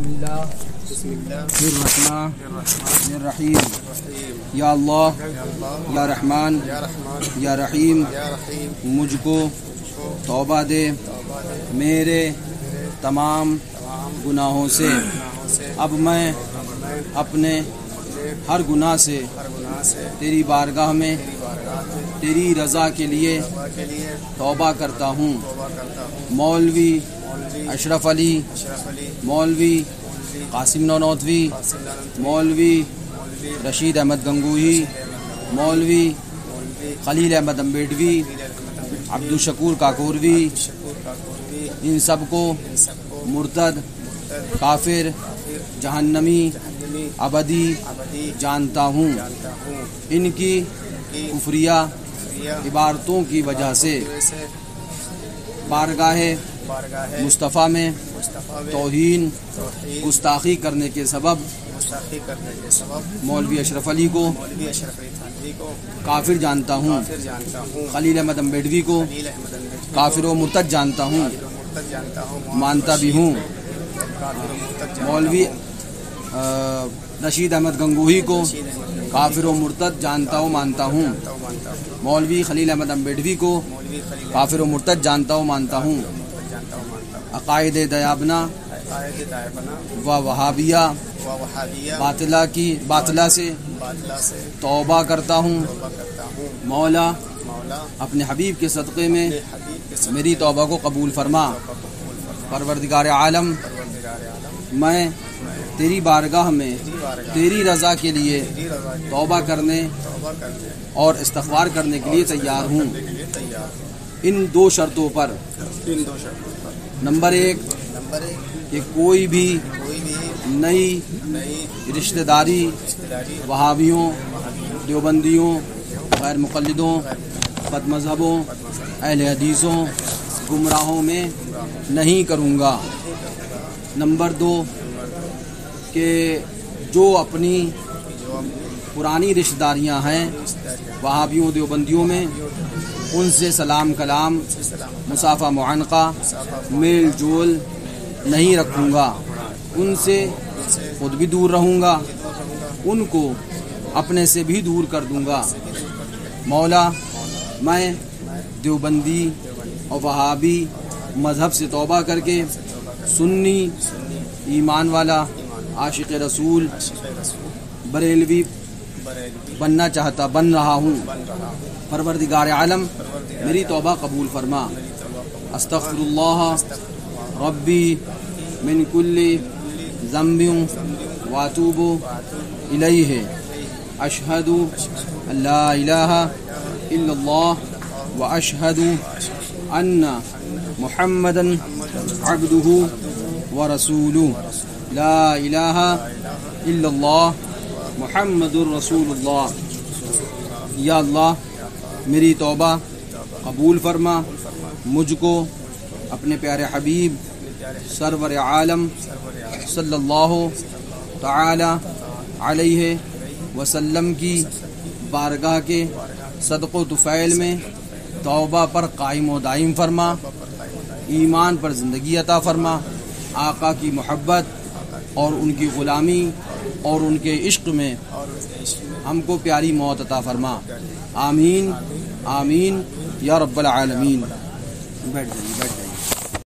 बिस्मिल्लाहिर्रहमानिर्रहीम या अल्लाह या रहमान या रहीम, मुझको तौबा दे मेरे तमाम गुनाहों से। अब मैं अपने हर गुनाह से तेरी बारगाह में तेरी रज़ा के लिए तौबा करता हूँ। मौलवी अशरफ अली, मौलवी कासिम ननौतवी, मौलवी रशीद अहमद गंगोही, मौलवी खलील अहमद अम्बेठवी, अब्दुल शकूर काकोरवी, इन सबको मुर्तद, काफिर, जहन्नमी, अबदी जानता हूँ। इनकी कुफरिया इबारतों की वजह से बारगाहे मुस्तफ़ा में तौहीन गुस्ताखी करने के सबब मौलवी अशरफ अली को काफिर जानता हूँ, खलील अहमद अम्बेठवी को काफिर व मुर्तद जानता हूँ, मानता भी हूँ। मौलवी रशीद अहमद गंगोही को काफिर व मुर्तद जानता हूँ, मानता हूँ। मौलवी खलील अहमद अम्बेठवी को काफिर व मुर्तद जानता हूँ, मानता हूँ। अक़ायदे दयाबना व वहाबिया बातिला से तौबा करता हूँ। मौला अपने हबीब के सदक़े में मेरी तौबा को कबूल फरमा। परवरदिगार आलम, मैं तेरी बारगाह में तेरी रज़ा के लिए तौबा करने और इस्तग़फ़ार करने के लिए तैयार हूँ। इन दो शर्तों पर, नंबर 1 कि कोई भी नई रिश्तेदारी वहाबियों, देवबंदियों, गैर मुक़ल्लिदों, बदमज़हबों, अहले हदीसों, गुमराहों में नहीं करूँगा। नंबर 2 के जो अपनी पुरानी रिश्तेदारियाँ हैं वहाबियों, देवबंदियों में, उनसे सलाम कलाम, मुसाफ़ा मुआनका, मेल जोल नहीं रखूँगा। उनसे खुद भी दूर रहूँगा, उनको अपने से भी दूर कर दूँगा। मौला, मैं देवबंदी और वहाबी मज़हब से तौबा करके सुन्नी, ईमान वाला, आशिक़ रसूल, बरेलवी बन रहा हूँ। परवरदिगार आलम, मेरी तौबा कबूल फरमा। अस्तग़फ़िरुल्लाह रब्बी मिन कुल्ली ज़म्बिन व अतूबु इलैहि, अशहदु ला इलाहा इल्लल्लाह व अशहदु अन्ना मुहम्मदन अब्दुहु व रसूलुहु। ला इलाहा इल्लल्लाह मुहम्मदुर रसूलुल्लाह। या अल्लाह, मेरी तौबा कबूल फरमा। मुझको अपने प्यारे हबीब सरवर आलम सल्लल्लाहु तआला अलैहि वसल्लम की बारगाह के सदक़ो तुफ़ैल में तौबा पर कायम व दायम फरमा। ईमान पर ज़िंदगी अता फरमा। आका की मोहब्बत और उनकी ग़ुलामी और उनके इश्क़ में हमको प्यारी मौत अता फरमा। आमीन आमीन या रब्बल आलमीन। बैठ जाइए।